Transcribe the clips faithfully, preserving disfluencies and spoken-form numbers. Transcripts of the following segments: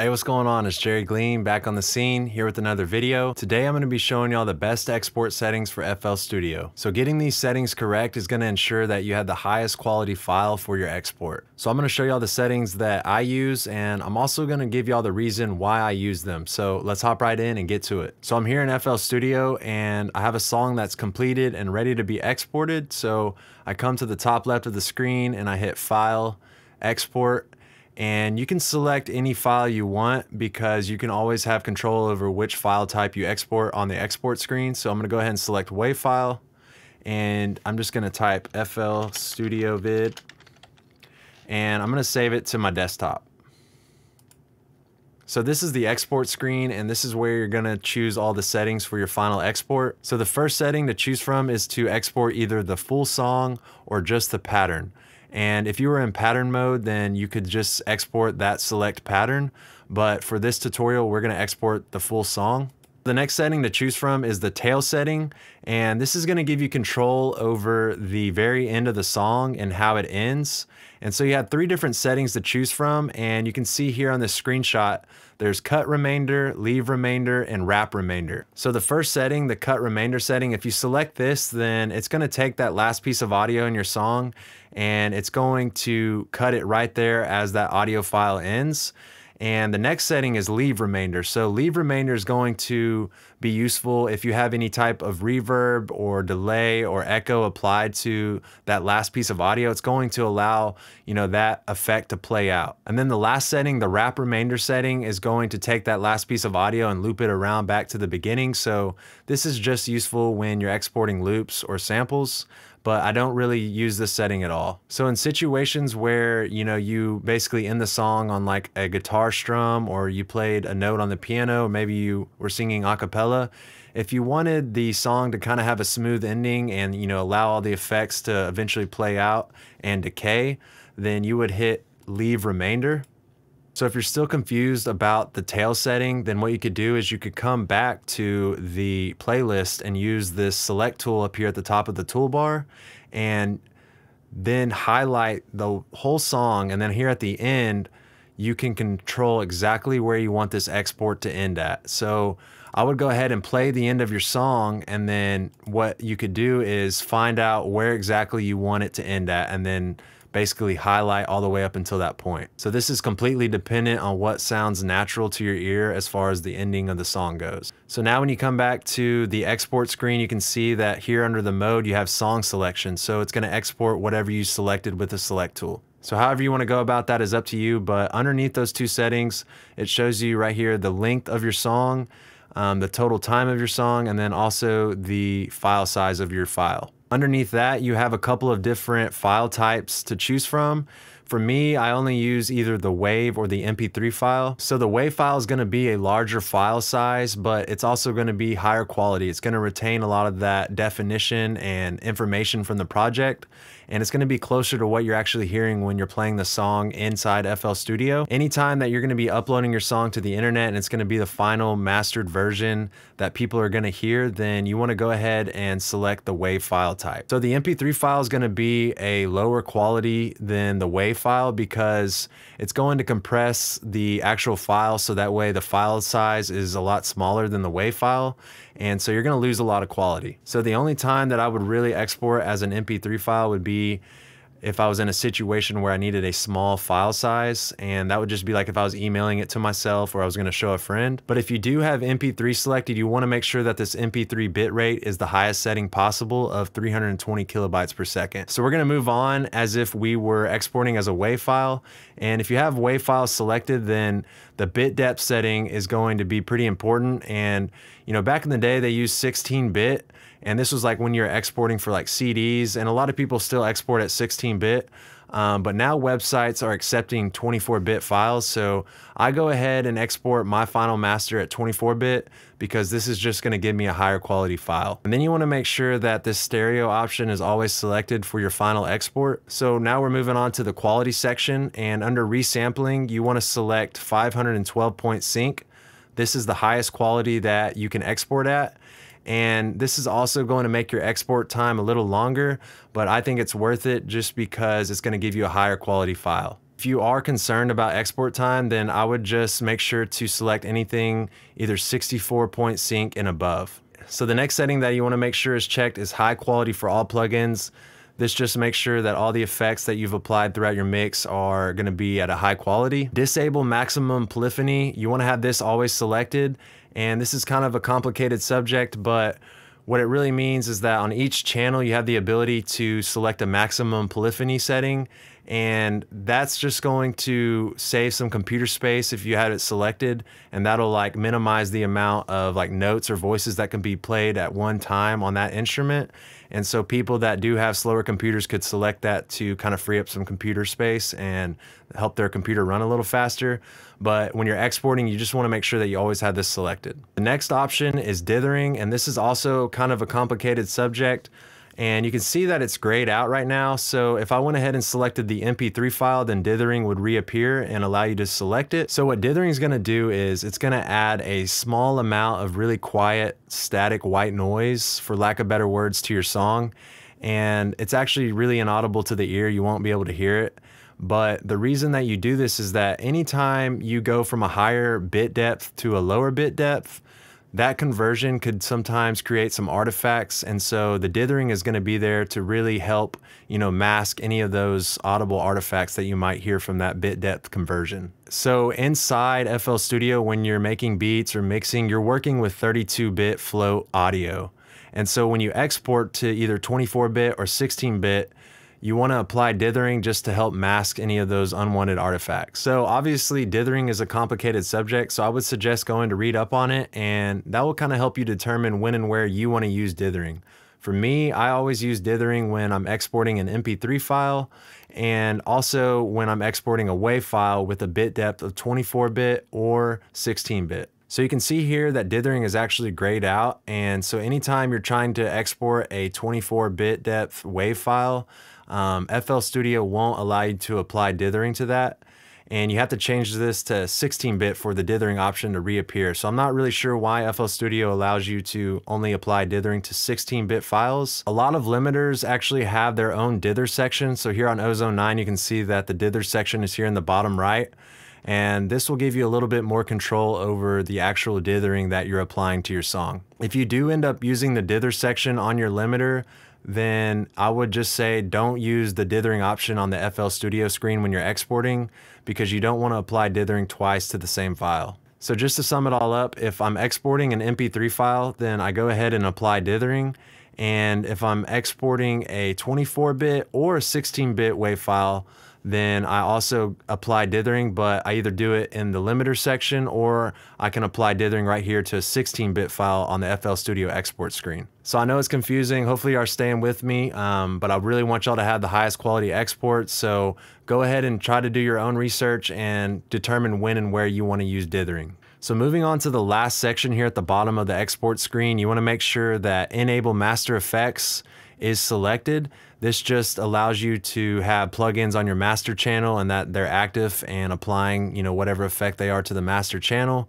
Hey, what's going on? It's Jerry Gleam back on the scene here with another video. Today I'm going to be showing y'all the best export settings for F L Studio. So getting these settings correct is going to ensure that you have the highest quality file for your export. So I'm going to show y'all the settings that I use, and I'm also going to give y'all the reason why I use them. So let's hop right in and get to it. So I'm here in F L Studio and I have a song that's completed and ready to be exported. So I come to the top left of the screen and I hit File, Export. And you can select any file you want because you can always have control over which file type you export on the export screen. So I'm gonna go ahead and select WAV file, and I'm just gonna type F L Studio vid, and I'm gonna save it to my desktop. So this is the export screen, and this is where you're gonna choose all the settings for your final export. So the first setting to choose from is to export either the full song or just the pattern. And if you were in pattern mode, then you could just export that select pattern. But for this tutorial, we're gonna export the full song. The next setting to choose from is the tail setting, and this is going to give you control over the very end of the song and how it ends. And so you have three different settings to choose from, and you can see here on this screenshot there's cut remainder, leave remainder, and wrap remainder. So the first setting, the cut remainder setting, if you select this, then it's going to take that last piece of audio in your song and it's going to cut it right there as that audio file ends. And the next setting is leave remainder. So leave remainder is going to be useful if you have any type of reverb or delay or echo applied to that last piece of audio. It's going to allow, you know, that effect to play out. And then the last setting, the wrap remainder setting, is going to take that last piece of audio and loop it around back to the beginning. So this is just useful when you're exporting loops or samples, but I don't really use this setting at all. So in situations where, you know, you basically end the song on like a guitar strum, or you played a note on the piano, maybe you were singing a cappella, if you wanted the song to kind of have a smooth ending and, you know, allow all the effects to eventually play out and decay, then you would hit leave remainder. So if you're still confused about the tail setting, then what you could do is you could come back to the playlist and use this select tool up here at the top of the toolbar, and then highlight the whole song. And then here at the end, you can control exactly where you want this export to end at. So I would go ahead and play the end of your song, and then what you could do is find out where exactly you want it to end at, and then basically highlight all the way up until that point. So this is completely dependent on what sounds natural to your ear as far as the ending of the song goes. So now when you come back to the export screen, you can see that here under the mode you have song selection. So it's going to export whatever you selected with the select tool. So however you want to go about that is up to you, but underneath those two settings, it shows you right here the length of your song, um, the total time of your song, and then also the file size of your file. Underneath that, you have a couple of different file types to choose from. For me, I only use either the WAV or the M P three file. So the WAV file is going to be a larger file size, but it's also going to be higher quality. It's going to retain a lot of that definition and information from the project, and it's going to be closer to what you're actually hearing when you're playing the song inside F L Studio. Anytime that you're going to be uploading your song to the internet and it's going to be the final mastered version that people are going to hear, then you want to go ahead and select the WAV file type. So the M P three file is going to be a lower quality than the WAV file because it's going to compress the actual file, so that way the file size is a lot smaller than the WAV file, and so you're going to lose a lot of quality. So the only time that I would really export as an M P three file would be if I was in a situation where I needed a small file size, and that would just be like if I was emailing it to myself or I was going to show a friend. But if you do have M P three selected, you want to make sure that this M P three bitrate is the highest setting possible of three hundred twenty kilobytes per second. So we're going to move on as if we were exporting as a WAV file, and if you have WAV files selected, then the bit depth setting is going to be pretty important. And you know, back in the day they used sixteen bit, and this was like when you're exporting for like C Ds, and a lot of people still export at sixteen bit, um, but now websites are accepting twenty-four bit files. So I go ahead and export my final master at twenty-four bit because this is just going to give me a higher quality file. And then you want to make sure that this stereo option is always selected for your final export. So now we're moving on to the quality section, and under resampling you want to select five hundred twelve point sync. This is the highest quality that you can export at, and this is also going to make your export time a little longer, but I think it's worth it just because it's going to give you a higher quality file. If you are concerned about export time, then I would just make sure to select anything either sixty-four point sync and above. So the next setting that you want to make sure is checked is high quality for all plugins. This just makes sure that all the effects that you've applied throughout your mix are gonna be at a high quality. Disable maximum polyphony. You wanna have this always selected. And this is kind of a complicated subject, but what it really means is that on each channel, you have the ability to select a maximum polyphony setting. And that's just going to save some computer space if you had it selected. And that'll like minimize the amount of like notes or voices that can be played at one time on that instrument. And so people that do have slower computers could select that to kind of free up some computer space and help their computer run a little faster. But when you're exporting, you just want to make sure that you always have this selected. The next option is dithering, and this is also kind of a complicated subject. And you can see that it's grayed out right now. So if I went ahead and selected the M P three file, then dithering would reappear and allow you to select it. So what dithering is gonna do is it's gonna add a small amount of really quiet, static white noise, for lack of better words, to your song. And it's actually really inaudible to the ear. You won't be able to hear it. But the reason that you do this is that anytime you go from a higher bit depth to a lower bit depth, that conversion could sometimes create some artifacts, and so the dithering is going to be there to really help, you know, mask any of those audible artifacts that you might hear from that bit depth conversion. So inside F L Studio, when you're making beats or mixing, you're working with thirty-two bit float audio. And so when you export to either twenty-four bit or sixteen bit, you want to apply dithering just to help mask any of those unwanted artifacts. So obviously dithering is a complicated subject, so I would suggest going to read up on it, and that will kind of help you determine when and where you want to use dithering. For me, I always use dithering when I'm exporting an M P three file, and also when I'm exporting a WAV file with a bit depth of twenty-four bit or sixteen bit. So you can see here that dithering is actually grayed out, and so anytime you're trying to export a twenty-four bit depth WAV file, Um, F L Studio won't allow you to apply dithering to that, and you have to change this to sixteen bit for the dithering option to reappear. So I'm not really sure why F L Studio allows you to only apply dithering to sixteen bit files. A lot of limiters actually have their own dither section. So here on Ozone nine, you can see that the dither section is here in the bottom right, and this will give you a little bit more control over the actual dithering that you're applying to your song. If you do end up using the dither section on your limiter, then I would just say don't use the dithering option on the F L Studio screen when you're exporting, because you don't want to apply dithering twice to the same file. So just to sum it all up, if I'm exporting an M P three file, then I go ahead and apply dithering. And if I'm exporting a twenty-four bit or a sixteen bit WAV file, then I also apply dithering, but I either do it in the limiter section, or I can apply dithering right here to a sixteen bit file on the F L Studio export screen. So I know it's confusing. Hopefully you are staying with me, um, but I really want y'all to have the highest quality exports. So go ahead and try to do your own research and determine when and where you want to use dithering. So moving on to the last section here at the bottom of the export screen, you want to make sure that Enable Master Effects is selected. This just allows you to have plugins on your master channel and that they're active and applying, you know, whatever effect they are to the master channel.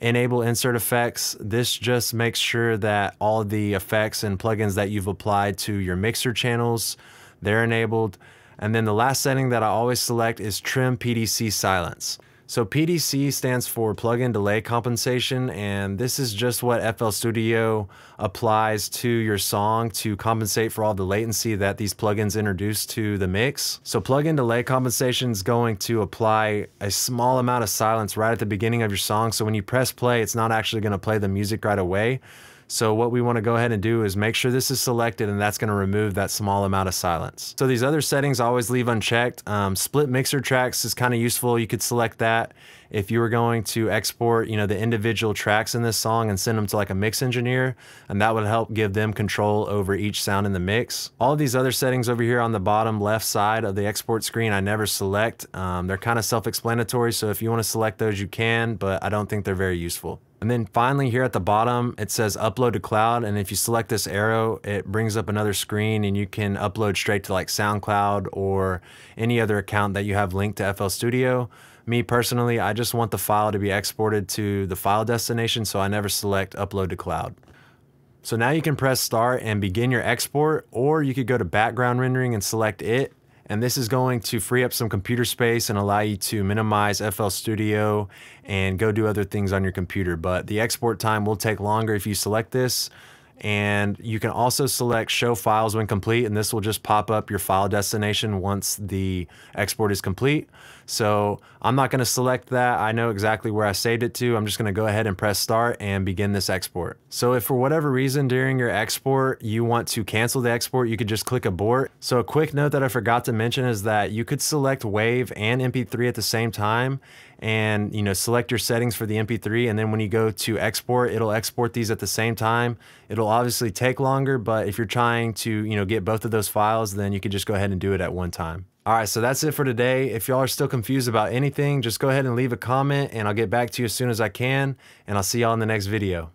Enable Insert Effects. This just makes sure that all the effects and plugins that you've applied to your mixer channels, they're enabled. And then the last setting that I always select is Trim P D C Silence. So P D C stands for Plugin Delay Compensation, and this is just what F L Studio applies to your song to compensate for all the latency that these plugins introduce to the mix. So Plugin Delay Compensation is going to apply a small amount of silence right at the beginning of your song, so when you press play, it's not actually going to play the music right away. So what we want to go ahead and do is make sure this is selected, and that's going to remove that small amount of silence. So these other settings I always leave unchecked. Um, split mixer tracks is kind of useful. You could select that if you were going to export, you know, the individual tracks in this song and send them to like a mix engineer, and that would help give them control over each sound in the mix. All of these other settings over here on the bottom left side of the export screen, I never select. Um, they're kind of self-explanatory, so if you want to select those, you can, but I don't think they're very useful. And then finally here at the bottom, it says upload to cloud. And if you select this arrow, it brings up another screen and you can upload straight to like SoundCloud or any other account that you have linked to F L Studio. Me personally, I just want the file to be exported to the file destination, so I never select upload to cloud. So now you can press start and begin your export, or you could go to background rendering and select it. And this is going to free up some computer space and allow you to minimize F L Studio and go do other things on your computer. But the export time will take longer if you select this. And you can also select show files when complete, and this will just pop up your file destination once the export is complete. So I'm not going to select that. I know exactly where I saved it to. I'm just going to go ahead and press start and begin this export. So if for whatever reason during your export you want to cancel the export, you could just click abort. So a quick note that I forgot to mention is that you could select WAV and M P three at the same time, and you know, select your settings for the M P three, and then when you go to export, it'll export these at the same time. It'll obviously take longer, but if you're trying to, you know, get both of those files, then you could just go ahead and do it at one time. All right, so that's it for today. If y'all are still confused about anything, just go ahead and leave a comment, and I'll get back to you as soon as I can, and I'll see y'all in the next video.